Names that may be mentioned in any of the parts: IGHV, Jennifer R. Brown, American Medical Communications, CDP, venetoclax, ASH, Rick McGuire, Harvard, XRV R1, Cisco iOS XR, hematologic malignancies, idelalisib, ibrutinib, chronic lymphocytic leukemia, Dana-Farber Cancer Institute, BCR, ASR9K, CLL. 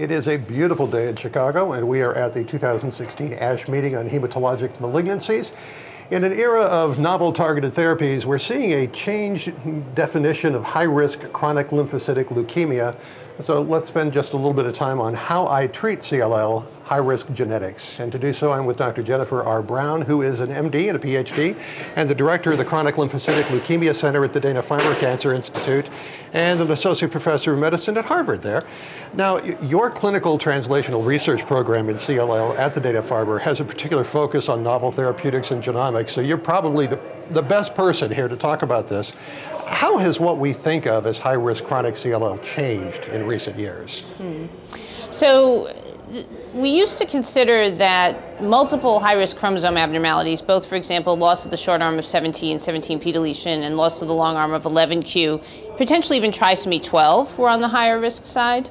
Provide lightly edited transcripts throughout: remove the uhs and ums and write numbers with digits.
It is a beautiful day in Chicago, and we are at the 2016 ASH meeting on hematologic malignancies. In an era of novel targeted therapies, we're seeing a changed definition of high-risk chronic lymphocytic leukemia. So let's spend just a little bit of time on how I treat CLL, high-risk genetics. And to do so, I'm with Dr. Jennifer R. Brown, who is an MD and a PhD, and the director of the Chronic Lymphocytic Leukemia Center at the Dana-Farber Cancer Institute, and an associate professor of medicine at Harvard there. Now, your clinical translational research program in CLL at the Dana-Farber has a particular focus on novel therapeutics and genomics, so you're probably the best person here to talk about this. How has what we think of as high-risk chronic CLL changed in recent years? So we used to consider that multiple high-risk chromosome abnormalities, both, for example, loss of the short arm of 17, 17p deletion, and loss of the long arm of 11q, potentially even trisomy 12, were on the higher-risk side.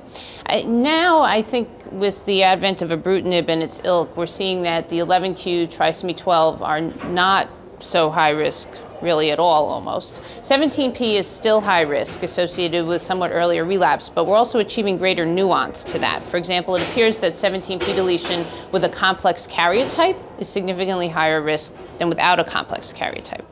Now, I think with the advent of ibrutinib and its ilk, we're seeing that the 11q, trisomy 12 are not so high-risk really at all, almost. 17p is still high risk associated with somewhat earlier relapse, but we're also achieving greater nuance to that. For example, it appears that 17p deletion with a complex karyotype is significantly higher risk than without a complex karyotype.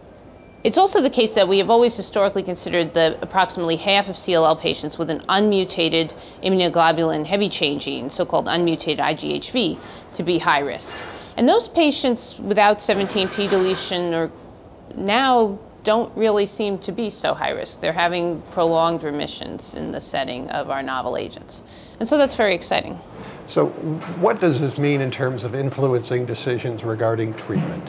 It's also the case that we have always historically considered that approximately half of CLL patients with an unmutated immunoglobulin heavy chain gene, so-called unmutated IGHV, to be high risk. And those patients without 17p deletion or now don't really seem to be so high risk. They're having prolonged remissions in the setting of our novel agents. And so that's very exciting. So what does this mean in terms of influencing decisions regarding treatment?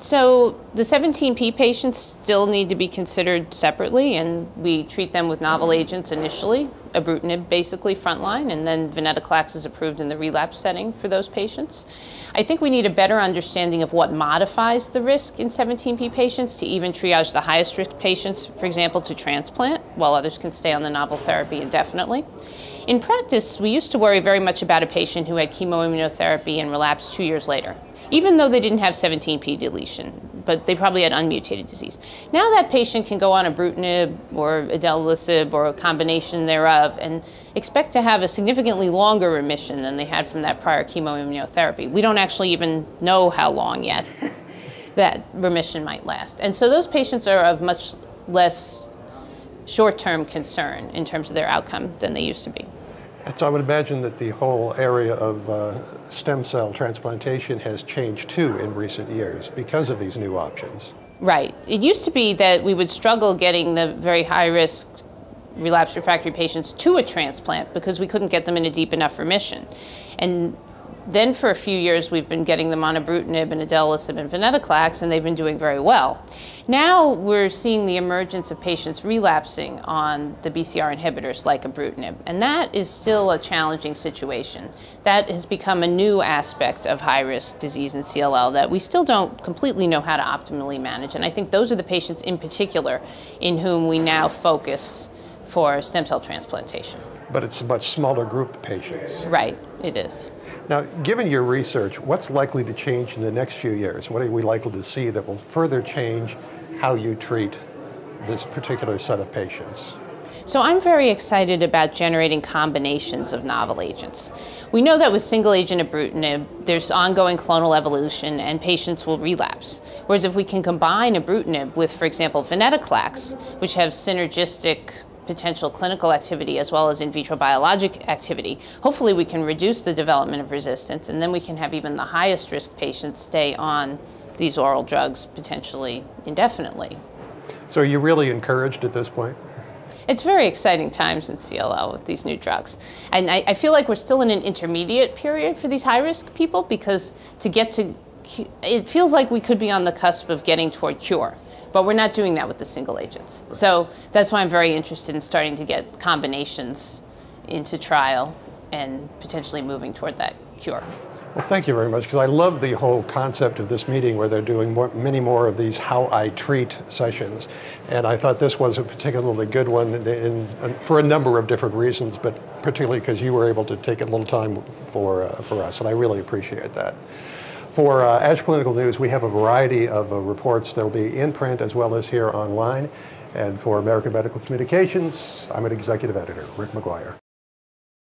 So the 17p patients still need to be considered separately, and we treat them with novel agents initially, ibrutinib basically frontline, and then venetoclax is approved in the relapse setting for those patients. I think we need a better understanding of what modifies the risk in 17p patients to even triage the highest risk patients, for example, to transplant, while others can stay on the novel therapy indefinitely. In practice, we used to worry very much about a patient who had chemoimmunotherapy and relapsed 2 years later, even though they didn't have 17p deletion, but they probably had unmutated disease. Now that patient can go on ibrutinib or idelalisib or a combination thereof and expect to have a significantly longer remission than they had from that prior chemoimmunotherapy. We don't actually even know how long yet that remission might last. And so those patients are of much less short-term concern in terms of their outcome than they used to be. So I would imagine that the whole area of stem cell transplantation has changed too in recent years because of these new options. Right. It used to be that we would struggle getting the very high-risk relapse refractory patients to a transplant because we couldn't get them in a deep enough remission. And then for a few years we've been getting them on ibrutinib and idelalisib and venetoclax, and they've been doing very well. Now we're seeing the emergence of patients relapsing on the BCR inhibitors like ibrutinib, and that is still a challenging situation. That has become a new aspect of high-risk disease in CLL that we still don't completely know how to optimally manage, and I think those are the patients in particular in whom we now focus for stem cell transplantation. But it's a much smaller group of patients. Right, it is. Now, given your research, what's likely to change in the next few years? What are we likely to see that will further change how you treat this particular set of patients? So I'm very excited about generating combinations of novel agents. We know that with single-agent ibrutinib, there's ongoing clonal evolution and patients will relapse. Whereas if we can combine ibrutinib with, for example, venetoclax, which have synergistic potential clinical activity as well as in vitro biologic activity, hopefully we can reduce the development of resistance, and then we can have even the highest risk patients stay on these oral drugs potentially indefinitely. So are you really encouraged at this point? It's very exciting times in CLL with these new drugs. And I feel like we're still in an intermediate period for these high-risk people, because to get to, it feels like we could be on the cusp of getting toward cure. But we're not doing that with the single agents. Right. So that's why I'm very interested in starting to get combinations into trial and potentially moving toward that cure. Well, thank you very much, because I love the whole concept of this meeting where they're doing many more of these How I Treat sessions. And I thought this was a particularly good one for a number of different reasons, but particularly because you were able to take a little time for us, and I really appreciate that. For ASH Clinical News, we have a variety of reports that will be in print as well as here online. And for American Medical Communications, I'm an executive editor, Rick McGuire.